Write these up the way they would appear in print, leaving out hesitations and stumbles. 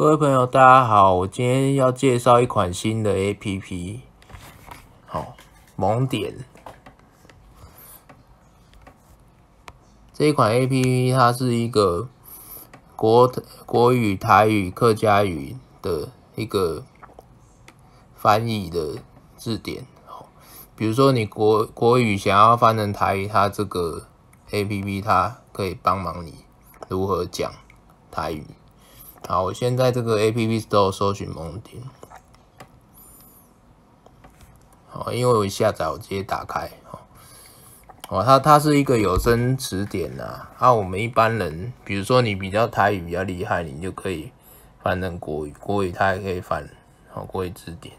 各位朋友，大家好，我今天要介绍一款新的 APP， 好，萌点。这一款 APP 它是一个国语、台语、客家语的一个翻译的字典。比如说你国语想要翻成台语，它这个 APP 它可以帮忙你如何讲台语。 好，我先在这个 APP Store 搜寻萌点。好，因为我下载，我直接打开。哦，它是一个有声词典啊。我们一般人，比如说你台语比较厉害，你就可以翻成国语，国语它也可以翻。好，国语字典。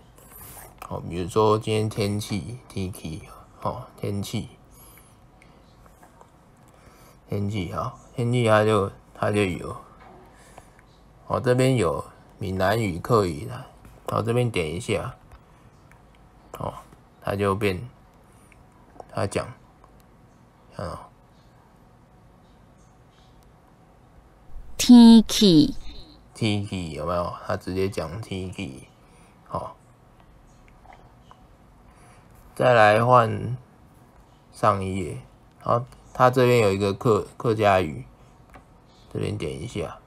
好，比如说今天天气 ，Tiki。哦，天气好，天气它就有。 我这边有闽南语、客语的，我这边点一下，哦，它就变，它讲，看哦，天气，天气有没有？它直接讲天气，好，再来换上一页，好，它这边有一个客家语，这边点一下。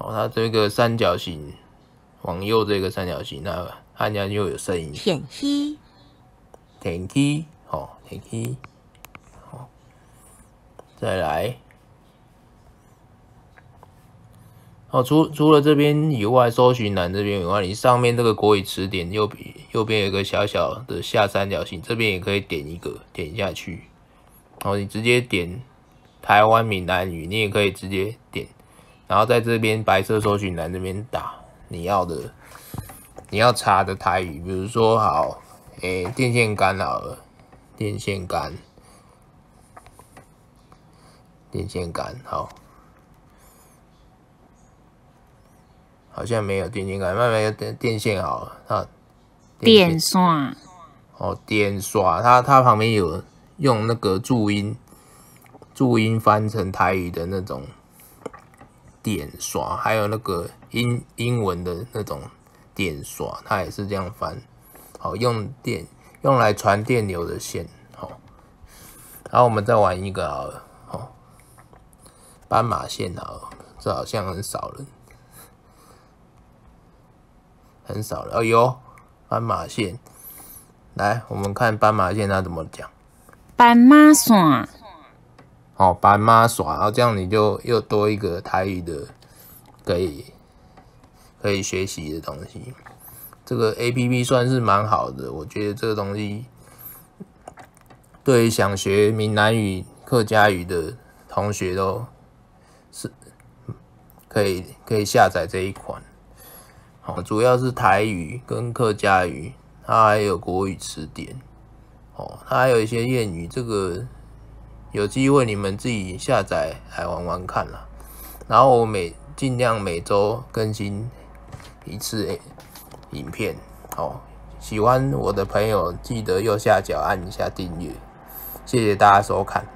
哦，它这个三角形往右这个三角形，那按下就有声音。天气，天气，哦，天气，哦，再来。哦，除了这边以外，搜寻栏这边以外，你上面这个国语词典右边有一个小小的下三角形，这边也可以点一个，点下去。哦，你直接点台湾闽南语，你也可以直接点。 然后在这边白色搜寻栏这边打你要查的台语，比如说好，电线杆好了，电线杆好，好像没有电线杆，慢慢有电线好了，电线哦，电刷，它旁边有用那个注音翻成台语的那种。 点刷，还有那个英文的那种点刷，它也是这样翻。好，用来传电流的线。好，然后我们再玩一个好了。好，斑马线好了，这好像很少人。哎呦，斑马线，来，我们看斑马线它怎么讲。斑马线。 哦，斑马耍，然后这样你就又多一个台语的可以学习的东西。这个 APP 算是蛮好的，我觉得这个东西对于想学闽南语、客家语的同学都是可以下载这一款。哦，主要是台语跟客家语，它还有国语词典。哦，它还有一些谚语，这个。 有机会你们自己下载来玩玩看啦。然后我尽量每周更新一次影片。哦，喜欢我的朋友记得右下角按一下订阅，谢谢大家收看。